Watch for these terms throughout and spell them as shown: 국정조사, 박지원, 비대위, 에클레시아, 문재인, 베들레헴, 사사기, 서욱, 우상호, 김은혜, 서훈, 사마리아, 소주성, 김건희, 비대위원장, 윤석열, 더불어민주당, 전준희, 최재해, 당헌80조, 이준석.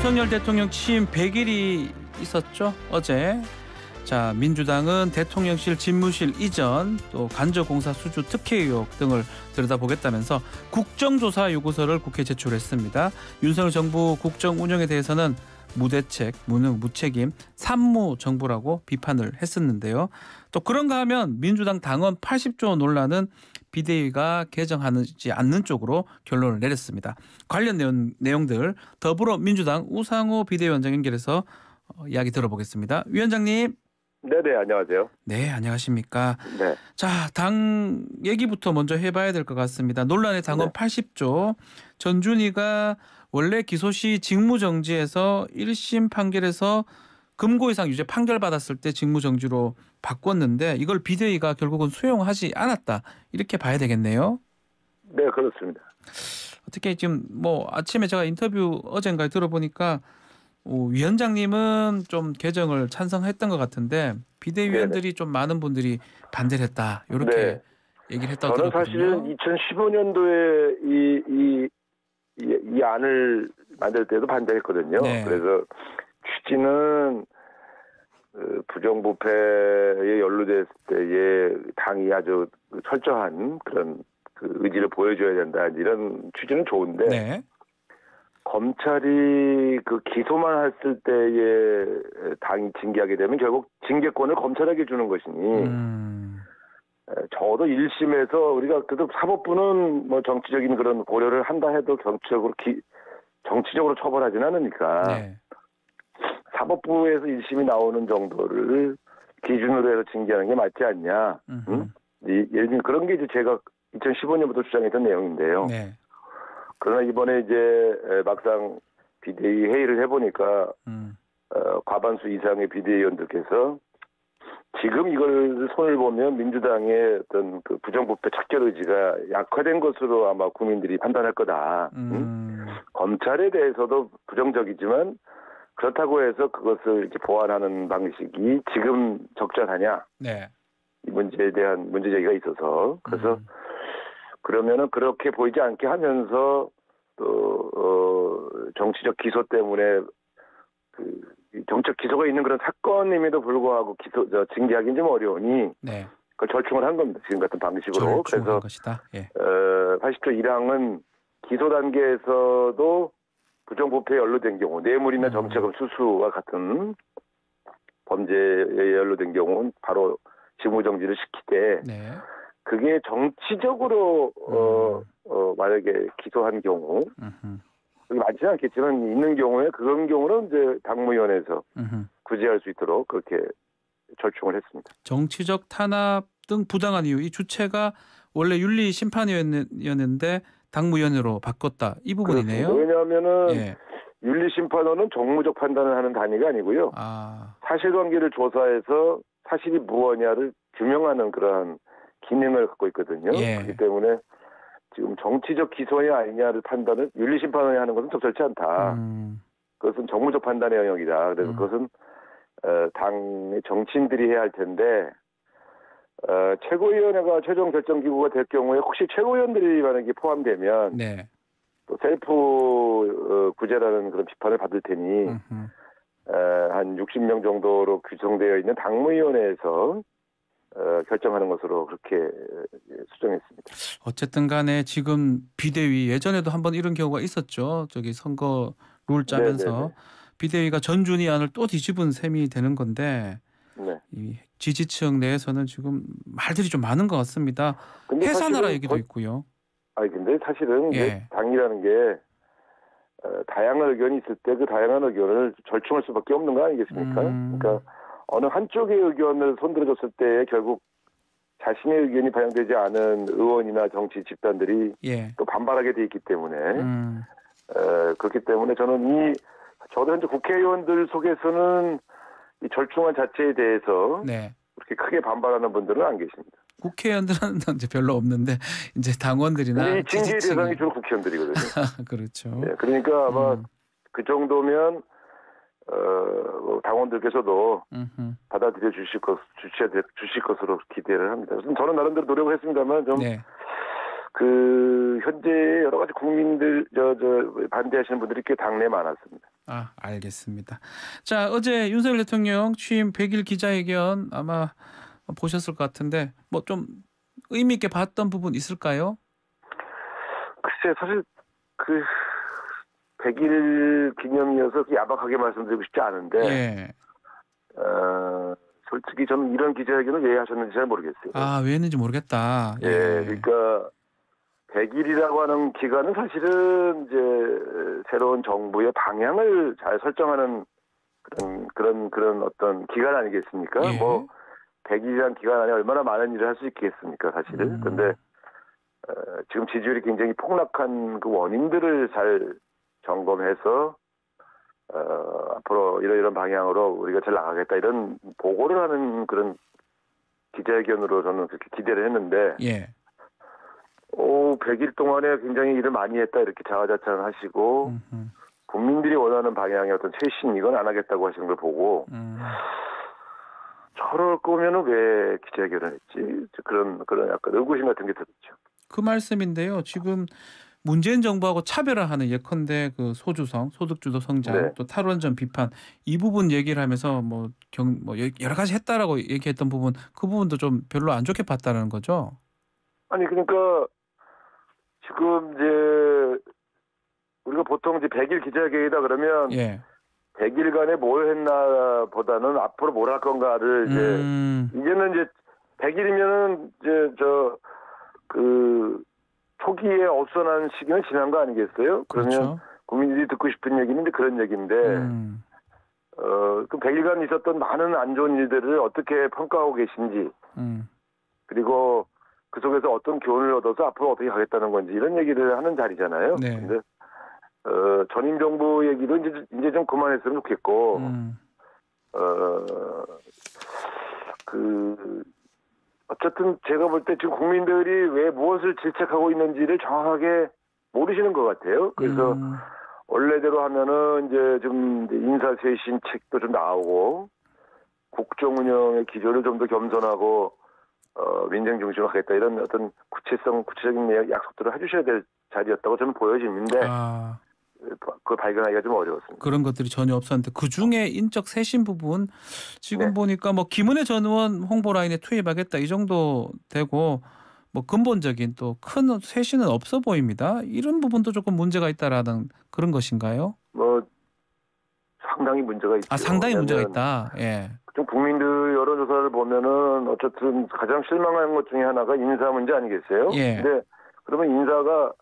윤석열 대통령 취임 100일이 있었죠, 어제. 자, 민주당은 대통령실 집무실 이전, 또 간접공사 수주 특혜 의혹 등을 들여다보겠다면서 국정조사 요구서를 국회에 제출했습니다. 윤석열 정부 국정 운영에 대해서는 무대책, 무능, 무책임, 산무정부라고 비판을 했었는데요. 또 그런가 하면 민주당 당원 80조 원 논란은 비대위가 개정하지 않는 쪽으로 결론을 내렸습니다. 관련 내용들 더불어민주당 우상호 비대위원장 연결해서 이야기 들어보겠습니다. 위원장님. 네네, 안녕하세요. 네, 안녕하십니까. 네. 자, 당 얘기부터 먼저 해봐야 될 것 같습니다. 논란의 당원 80조. 전준희가 원래 기소시 직무정지에서 1심 판결에서 금고 이상 유죄 판결받았을 때 직무정지로 바꿨는데 이걸 비대위가 결국은 수용하지 않았다. 이렇게 봐야 되겠네요. 네, 그렇습니다. 어떻게 지금 뭐 아침에 제가 인터뷰 어젠가에 들어보니까 위원장님은 좀 개정을 찬성했던 것 같은데 비대위원들이 네네. 좀 많은 분들이 반대를 했다. 이렇게 네. 얘기를 했다고 저는 들었거든요. 사실은 2015년도에 이 안을 만들 때도 반대했거든요. 네. 그래서 취지는 부정부패에 연루됐을 때의 당이 아주 철저한 그런 그 의지를 보여줘야 된다. 이런 취지는 좋은데 네. 검찰이 그 기소만 했을 때에 당이 징계하게 되면 결국 징계권을 검찰에게 주는 것이니 저도 1심에서 우리가 그래도 사법부는 뭐 정치적인 그런 고려를 한다 해도 정치적으로 처벌하진 않으니까 네. 사법부에서 1심이 나오는 정도를 기준으로 해서 징계하는 게 맞지 않냐. 응? 예를 들면 그런 게 이제 제가 2015년부터 주장했던 내용인데요. 네. 그러나 이번에 이제 막상 비대위 회의를 해보니까 과반수 이상의 비대위원들께서 지금 이걸 손을 보면 민주당의 어떤 그 부정부패 척결 의지가 약화된 것으로 아마 국민들이 판단할 거다. 검찰에 대해서도 부정적이지만 그렇다고 해서 그것을 이렇게 보완하는 방식이 지금 적절하냐. 네. 이 문제에 대한 문제 제기가 있어서 그래서 그러면은 그렇게 보이지 않게 하면서 또 정치적 기소 때문에 그 정치적 기소가 있는 그런 사건임에도 불구하고 징계하기는 좀 어려우니 네. 그걸 절충을 한 겁니다. 지금 같은 방식으로. 그래서 것이다. 예. 80조 1항은 기소 단계에서도 부정부패에 연루된 경우 뇌물이나 정치자금 수수와 같은 범죄에 연루된 경우는 바로 직무정지를 시키되 네. 그게 정치적으로 만약에 기소한 경우 많지는 않겠지만 있는 경우에 그런 경우는 이제 당무위원회에서 구제할 수 있도록 그렇게 절충을 했습니다. 정치적 탄압 등 부당한 이유 이 주체가 원래 윤리심판위원회였는데 당무위원회로 바꿨다 이 부분이네요. 그렇습니다. 왜냐하면은 예. 윤리심판원은 정무적 판단을 하는 단위가 아니고요. 아. 사실관계를 조사해서 사실이 무엇이냐를 규명하는 그러한 기능을 갖고 있거든요. 예. 그렇기 때문에 지금 정치적 기소냐 아니냐를 판단을 윤리심판원이 하는 것은 적절치 않다. 그것은 정무적 판단의 영역이다. 그래서 그것은 당의 정치인들이 해야 할 텐데 최고위원회가 최종 결정기구가 될 경우에 혹시 최고위원들이 만약에 포함되면 네. 또 셀프 구제라는 그런 비판을 받을 테니 한 60명 정도로 규정되어 있는 당무위원회에서 결정하는 것으로 그렇게 수정했습니다. 어쨌든 간에 지금 비대위 예전에도 한번 이런 경우가 있었죠. 저기 선거 룰 짜면서 네네네. 비대위가 전준희 안을 또 뒤집은 셈이 되는 건데 네. 이 지지층 내에서는 지금 말들이 좀 많은 것 같습니다. 해산하라 얘기도 있고요. 아니 근데 사실은 예. 당이라는 게 다양한 의견이 있을 때 그 다양한 의견을 절충할 수밖에 없는 거 아니겠습니까? 그러니까 어느 한쪽의 의견을 손들어줬을 때 결국 자신의 의견이 반영되지 않은 의원이나 정치 집단들이 예. 또 반발하게 돼 있기 때문에 그렇기 때문에 저는 저도 현재 국회의원들 속에서는 이 절충안 자체에 대해서 네. 그렇게 크게 반발하는 분들은 안 계십니다. 국회의원들은 이제 별로 없는데 이제 당원들이나 징계 대상이 주로 국회의원들이거든요. 그렇죠. 네, 그러니까 아마 그 정도면. 당원들께서도 받아들여 주실 것으로 기대를 합니다. 저는 나름대로 노력을 했습니다만 좀 그 그 현재 여러 가지 국민들 반대하시는 분들이 꽤 당내에 많았습니다. 아, 알겠습니다. 자, 어제 윤석열 대통령 취임 100일 기자회견 아마 보셨을 것 같은데 뭐 좀 의미 있게 봤던 부분 있을까요? 글쎄, 사실 그 100일 기념이어서 야박하게 말씀드리고 싶지 않은데 예. 솔직히 저는 이런 기자회견을 왜 하셨는지 잘 모르겠어요. 아, 왜 했는지 모르겠다. 예, 그러니까 100일이라고 하는 기간은 사실은 이제 새로운 정부의 방향을 잘 설정하는 그런 어떤 기간 아니겠습니까? 예. 뭐 100일이라는 기간 안에 얼마나 많은 일을 할 수 있겠습니까, 사실은. 근데 지금 지지율이 굉장히 폭락한 그 원인들을 잘 점검해서 앞으로 이런 방향으로 우리가 잘 나가겠다 이런 보고를 하는 그런 기자회견으로 저는 그렇게 기대를 했는데 예. 100일 동안에 굉장히 일을 많이 했다 이렇게 자화자찬을 하시고 국민들이 원하는 방향의 어떤 쇄신 이건 안 하겠다고 하시는 걸 보고 저럴 거면 왜 기자회견을 했지? 그런 약간 의구심 같은 게 들었죠. 그 말씀인데요. 지금 문재인 정부하고 차별화하는 예컨대 그 소주성, 소득주도 성장, 네. 또 탈원전 비판 이 부분 얘기를 하면서 뭐 여러 가지 했다라고 얘기했던 부분 그 부분도 좀 별로 안 좋게 봤다는 거죠? 아니 그러니까 지금 이제 우리가 보통 이제 100일 기자회견이다 그러면 예. 100일간에 뭘 했나 보다는 앞으로 뭘 할 건가를 이제는 이제 100일이면은 이제 그 초기에 어수선한 시기는 지난 거 아니겠어요? 그러면 그렇죠. 국민들이 듣고 싶은 얘기는 이제 그런 얘기인데 그 100일간 있었던 많은 안 좋은 일들을 어떻게 평가하고 계신지 그리고 그 속에서 어떤 교훈을 얻어서 앞으로 어떻게 가겠다는 건지 이런 얘기를 하는 자리잖아요. 네. 근데 전임 정부 얘기도 이제 좀 그만했으면 좋겠고 어쨌든 제가 볼 때 지금 국민들이 왜 무엇을 질책하고 있는지를 정확하게 모르시는 것 같아요. 그래서 원래대로 하면은 이제 좀 인사쇄신 책도 좀 나오고 국정 운영의 기조를 좀 더 겸손하고 민생 중심으로 하겠다 이런 어떤 구체적인 약속들을 해주셔야 될 자리였다고 저는 보여지는데 그걸 발견하기가 좀 어려웠습니다. 그런 것들이 전혀 없었는데 그중에 인적 쇄신 부분 지금 네. 보니까 뭐 김은혜 전 의원 홍보라인에 투입하겠다 이 정도 되고 뭐 근본적인 또 큰 쇄신은 없어 보입니다. 이런 부분도 조금 문제가 있다라는 그런 것인가요? 뭐 상당히 문제가 있죠. 아, 상당히 문제가 있다. 예. 좀 국민들 여론조사를 보면은 어쨌든 가장 실망한 것 중에 하나가 인사 문제 아니겠어요? 예. 근데 그러면 인사가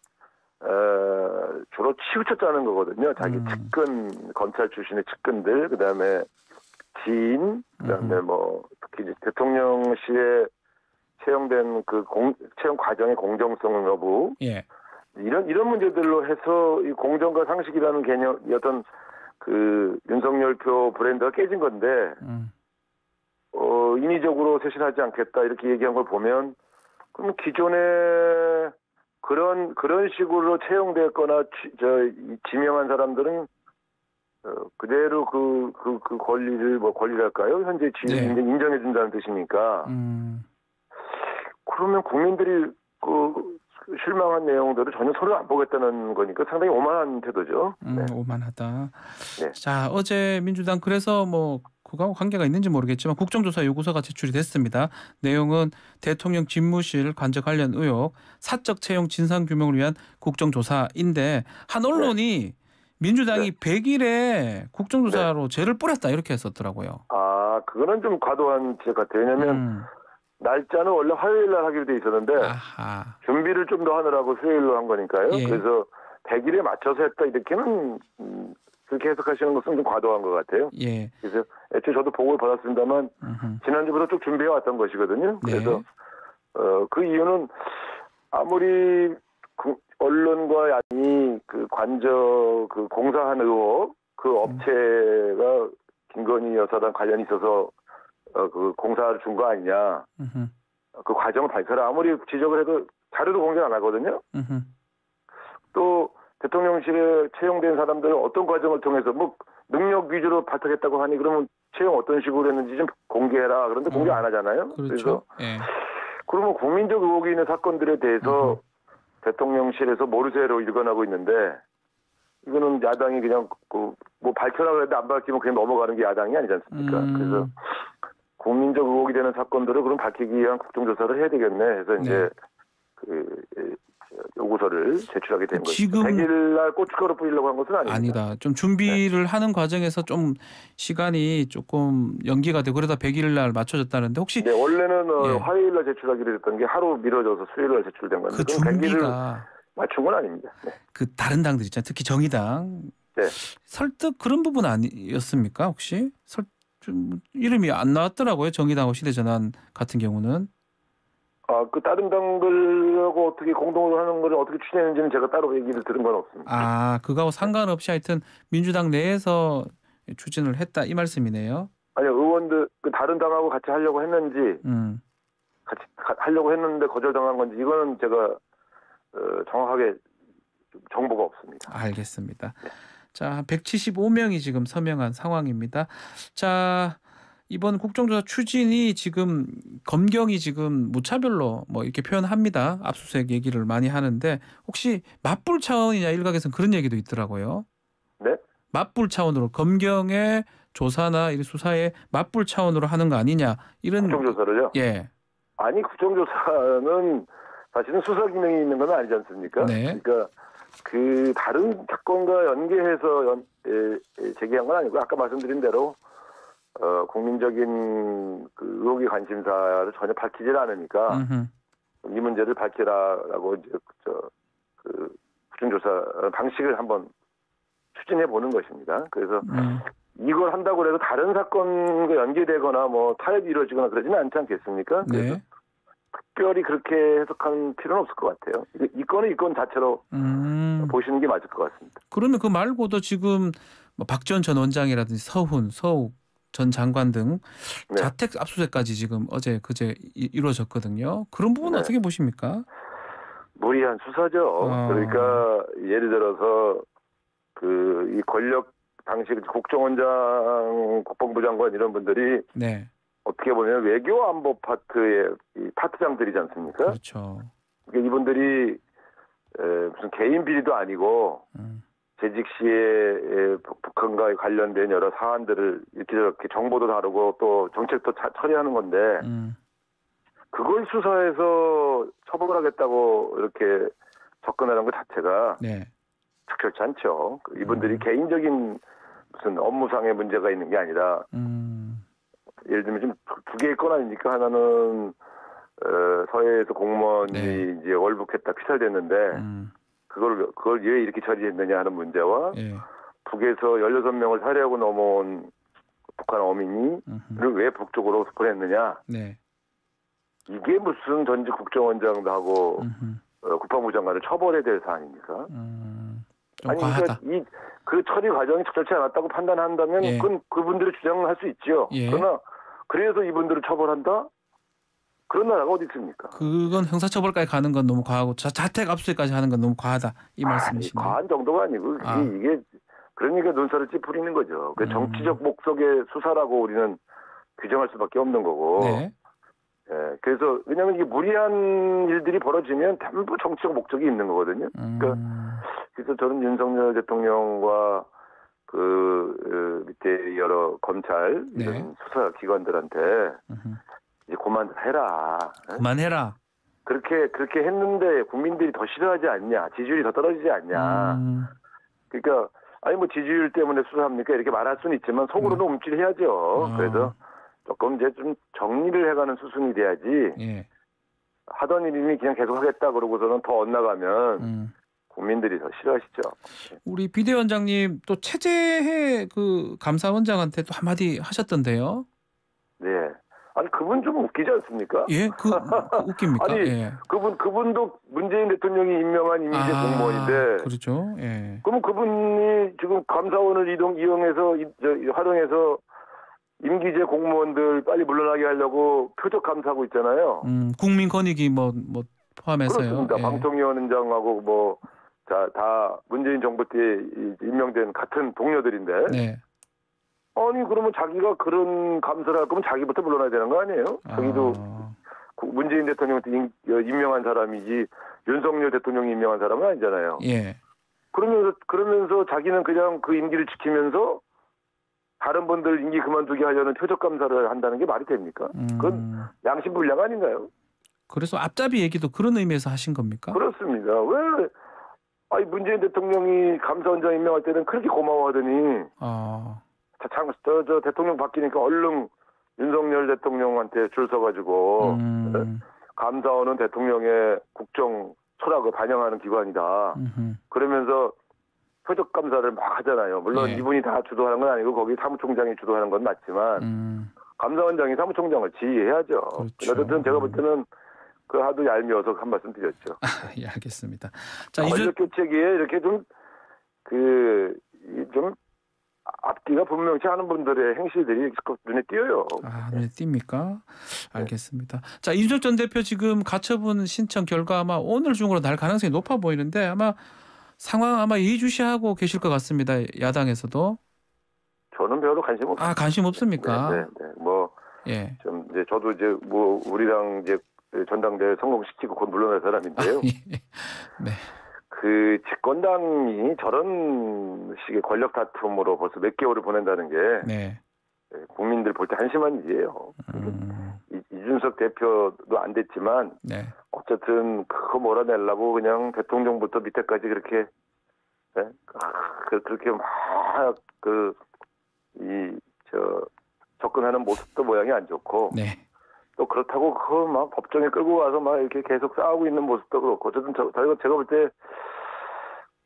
주로 치우쳤다는 거거든요. 자기 측근, 검찰 출신의 측근들, 그 다음에 지인, 그 다음에 뭐, 특히 이제 대통령실에 채용된 채용 과정의 공정성 여부. 예. 이런 문제들로 해서 이 공정과 상식이라는 개념, 어떤 그 윤석열표 브랜드가 깨진 건데, 인위적으로 쇄신하지 않겠다, 이렇게 얘기한 걸 보면, 그럼 기존에 그런 식으로 채용됐거나 지명한 사람들은 그대로 그 권리를 뭐 권리랄까요? 현재 지위를 네. 인정해 준다는 뜻이니까 그러면 국민들이 그 실망한 내용들을 전혀 서로 안 보겠다는 거니까 상당히 오만한 태도죠. 네. 오만하다. 네. 자, 어제 민주당 그래서 뭐 그거하고 관계가 있는지 모르겠지만 국정조사 요구서가 제출이 됐습니다. 내용은 대통령 집무실 관저 관련 의혹, 사적 채용 진상규명을 위한 국정조사인데 한 언론이 민주당이 네. 100일에 국정조사로 네. 죄를 뿌렸다 이렇게 했었더라고요. 아, 그거는 좀 과도한 지적 같아요. 왜냐하면 날짜는 원래 화요일 날 하기로 돼 있었는데 아하. 준비를 좀 더 하느라고 수요일로 한 거니까요. 예. 그래서 100일에 맞춰서 했다 이렇게는 그렇게 해석하시는 것은 좀 과도한 것 같아요. 예. 그래서 애초에 저도 보고를 받았습니다만 지난주부터 쭉 준비해왔던 것이거든요. 그래서 네. 그 이유는 아무리 언론과 아니 그 관저 그 공사한 의혹 그 업체가 김건희 여사랑 관련이 있어서 그 공사를 준 거 아니냐 그 과정을 밝혀라 아무리 지적을 해도 자료도 공개 안 하거든요. 또 대통령실에 채용된 사람들은 어떤 과정을 통해서 뭐 능력 위주로 발탁했다고 하니 그러면 채용 어떤 식으로 했는지 좀 공개해라. 그런데 공개 안 하잖아요. 그렇죠. 그래서 예. 그러면 국민적 의혹이 있는 사건들에 대해서 대통령실에서 모르쇠로 일관하고 있는데, 이거는 야당이 그냥 뭐 밝혀라고 해도 안 밝히면 그냥 넘어가는 게 야당이 아니지 않습니까? 그래서 국민적 의혹이 되는 사건들을 그럼 밝히기 위한 국정조사를 해야 되겠네 해서 이제 그 요구서를 제출하게 된 거죠. 100일날 고춧가루 뿌리려고 한 것은 아닙니다. 아니다. 좀 준비를 하는 과정에서 좀 시간이 조금 연기가 되고 그러다 100일날 맞춰졌다는데 혹시 원래는 화요일날 제출하기로 했던 게 하루 미뤄져서 수요일날 제출된 건데 그 준비가 100일을 맞춘 건 아닙니다. 네. 그 다른 당들 있잖아요. 특히 정의당. 네. 설득 그런 부분 아니었습니까? 혹시 좀 이름이 안 나왔더라고요. 정의당하고 시대전환 같은 경우는. 아, 그 다른 당들하고 어떻게 공동으로 하는 걸 어떻게 추진했는지는 제가 따로 얘기를 들은 건 없습니다. 아, 그거하고 상관없이 하여튼 민주당 내에서 추진을 했다 이 말씀이네요. 아니요. 의원들 그 다른 당하고 같이 하려고 했는지 같이 하려고 했는데 거절당한 건지 이거는 제가 정확하게 정보가 없습니다. 알겠습니다. 네. 자, 175명이 지금 서명한 상황입니다. 자, 이번 국정조사 추진이 지금 검경이 지금 무차별로 뭐 이렇게 표현합니다. 압수수색 얘기를 많이 하는데 혹시 맞불 차원이냐 일각에서는 그런 얘기도 있더라고요. 네? 맞불 차원으로 검경의 조사나 수사에 맞불 차원으로 하는 거 아니냐 이런 국정조사를요? 예. 아니 국정조사는 사실은 수사 기능이 있는 건 아니지 않습니까? 네. 그러니까 그 다른 사건과 연계해서 제기한 건 아니고 아까 말씀드린 대로 국민적인 그 의혹의 관심사를 전혀 밝히질 않으니까 이 문제를 밝히라라고 이제 그 국정조사 방식을 한번 추진해 보는 것입니다. 그래서 이걸 한다고 해서 다른 사건과 연계되거나 뭐 타협이 이루어지거나 그러지는 않지 않겠습니까? 네. 특별히 그렇게 해석하는 필요는 없을 것 같아요. 이 건은 이 건 자체로 보시는 게 맞을 것 같습니다. 그러면 그 말고도 지금 박지원 전 원장이라든지 서훈, 서욱 전 장관 등 네. 자택 압수수색까지 지금 어제 그제 이루어졌거든요. 그런 부분은 네. 어떻게 보십니까? 무리한 수사죠. 그러니까 예를 들어서 그 이 권력 당시 국정원장, 국방부 장관 이런 분들이 네. 어떻게 보면 외교 안보 파트의 파트장들이지 않습니까? 그렇죠. 그러니까 이분들이 무슨 개인 비리도 아니고 재직 시에 북한과 관련된 여러 사안들을 이렇게 저렇게 정보도 다루고 또 정책도 처리하는 건데 그걸 수사해서 처벌을 하겠다고 이렇게 접근하는 것 자체가 적절치 않죠. 이분들이 개인적인 무슨 업무상의 문제가 있는 게 아니라 예를 들면 지금 두 개의 건 아닙니까? 하나는 서해에서 공무원이 이제 월북했다 피살됐는데 그걸 왜 이렇게 처리했느냐 하는 문제와 북에서 16명을 살해하고 넘어온 북한 어민이를 왜 북쪽으로 보냈느냐. 네. 이게 무슨 전직 국정원장도 하고 국방부 장관을 처벌해야 될 사안입니까? 아니 그러니까 그 처리 과정이 적절치 않았다고 판단한다면 그건 그분들의 주장을 할 수 있죠. 그러나 그래서 이분들을 처벌한다? 그런 나라가 어디 있습니까? 그건 형사처벌까지 가는 건 너무 과하고 자택 압수까지 하는 건 너무 과하다 이 말씀이시네요. 과한 정도가 아니고 이게 그러니까 눈살을 찌푸리는 거죠. 그 정치적 목적의 수사라고 우리는 규정할 수밖에 없는 거고. 네. 예, 그래서 왜냐하면 이게 무리한 일들이 벌어지면 전부 정치적 목적이 있는 거거든요. 그러니까 그래서 저는 윤석열 대통령과 그 밑에 여러 검찰 이런 수사 기관들한테. 이제 그만해라. 그만해라. 그렇게 했는데 국민들이 더 싫어하지 않냐, 지지율이 더 떨어지지 않냐. 그러니까 아니 뭐 지지율 때문에 수사합니까 이렇게 말할 수는 있지만 속으로도 움찔해야죠. 그래서 조금 이제 좀 정리를 해가는 수순이 돼야지. 하던 일이 그냥 계속하겠다 그러고서는 더 엇나가면 국민들이 더 싫어하시죠. 우리 비대위원장님 또 최재해 그 감사원장한테 또 한마디 하셨던데요. 네. 아니 그분 좀 웃기지 않습니까? 예, 그 웃깁니까? 아니 그분도 문재인 대통령이 임명한 임시 공무원인데, 그렇죠. 예. 그럼 그분이 지금 감사원을 이용해서 활용해서 임기제 공무원들 빨리 물러나게 하려고 표적 감사하고 있잖아요. 국민권익위 뭐 포함해서요. 그렇습니다. 예. 방통위원장하고 뭐 다 문재인 정부 때 임명된 같은 동료들인데. 네. 아니 그러면 자기가 그런 감사를 할 거면 자기부터 물러나야 되는 거 아니에요? 자기도 문재인 대통령한테 임명한 사람이지 윤석열 대통령이 임명한 사람은 아니잖아요. 예. 그러면서 자기는 그냥 그 임기를 지키면서 다른 분들 임기 그만두게 하려는 표적 감사를 한다는 게 말이 됩니까? 그건 양심불량 아닌가요? 그래서 앞잡이 얘기도 그런 의미에서 하신 겁니까? 그렇습니다. 왜 문재인 대통령이 감사원장 임명할 때는 그렇게 고마워하더니 대통령 바뀌니까 얼른 윤석열 대통령한테 줄 서가지고 감사원은 대통령의 국정 철학을 반영하는 기관이다. 그러면서 표적 감사를 막 하잖아요. 물론 이분이 다 주도하는 건 아니고 거기 사무총장이 주도하는 건 맞지만 감사원장이 사무총장을 지휘해야죠. 그렇죠. 어쨌든 제가 볼 때는 그 하도 얄미워서 한 말씀 드렸죠. 예, 알겠습니다. 자, 권력 교체기에 이렇게 좀 앞뒤가 분명치 않은 분들의 행실들이 눈에 띄어요. 아, 눈에 띕니까? 알겠습니다. 네. 자, 이준석 전 대표 지금 가처분 신청 결과 아마 오늘 중으로 날 가능성이 높아 보이는데 아마 상황 예의주시하고 계실 것 같습니다. 야당에서도. 저는 별로 관심 없습니다. 아, 관심 없습니까? 네. 좀 이제 저도 우리랑 전당대회 성공시키고 곧 물러날 사람인데요. 네. 그 집권당이 저런 식의 권력 다툼으로 벌써 몇 개월을 보낸다는 게 국민들 볼 때 한심한 일이에요. 이준석 대표도 안 됐지만 어쨌든 그거 몰아내려고 그냥 대통령부터 밑에까지 그렇게 그렇게 막 접근하는 모습도 모양이 안 좋고 또 그렇다고 그거 막 법정에 끌고 와서 막 이렇게 계속 싸우고 있는 모습도 그렇고 어쨌든 제가 볼 때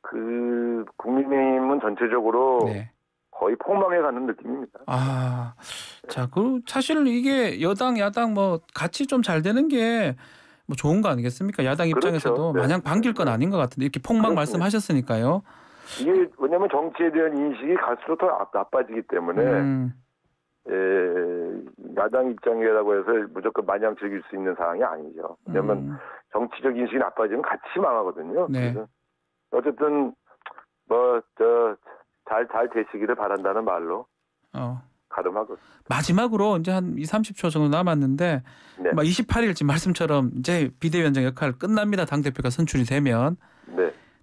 그 국민의힘은 전체적으로 거의 폭망해 가는 느낌입니다. 아, 자, 그 사실 이게 여당 야당 같이 좀 잘 되는 게 좋은 거 아니겠습니까? 야당 입장에서도 마냥 반길 건 아닌 것 같은데 이렇게 폭망 말씀하셨으니까요. 이게 왜냐하면 정치에 대한 인식이 갈수록 더 나빠지기 때문에. 야당 입장이라고 해서 무조건 마냥 즐길 수 있는 상황이 아니죠. 왜냐하면 정치적 인식이 나빠지면 같이 망하거든요. 그래서 어쨌든 잘 되시기를 바란다는 말로 가름하고. 마지막으로 이제 한 20-30초 정도 남았는데 28일 지금 말씀처럼 이제 비대위원장 역할 끝납니다. 당대표가 선출이 되면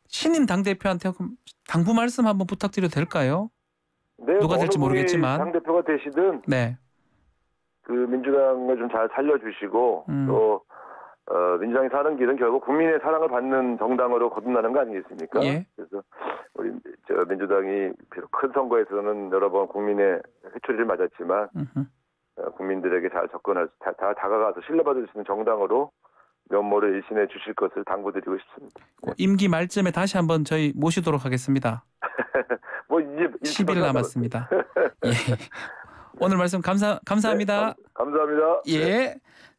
신임 당대표한테 당부 말씀 한번 부탁드려도 될까요? 누가 될지 모르겠지만 당 대표가 되시든 그 민주당을 좀 잘 살려주시고 또 민주당이 사는 길은 결국 국민의 사랑을 받는 정당으로 거듭나는 거 아니겠습니까? 그래서 우리 민주당이 비록 큰 선거에서는 여러 번 국민의 회초리를 맞았지만 국민들에게 잘 접근할 다 다가가서 신뢰받을 수 있는 정당으로 면모를 일신해 주실 것을 당부드리고 싶습니다. 임기 말쯤에 다시 한번 저희 모시도록 하겠습니다. 이제 10일 남았습니다. 오늘 말씀 감사합니다. 감사합니다.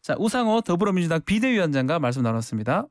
자, 우상호 더불어민주당 비대위원장과 말씀 나눴습니다.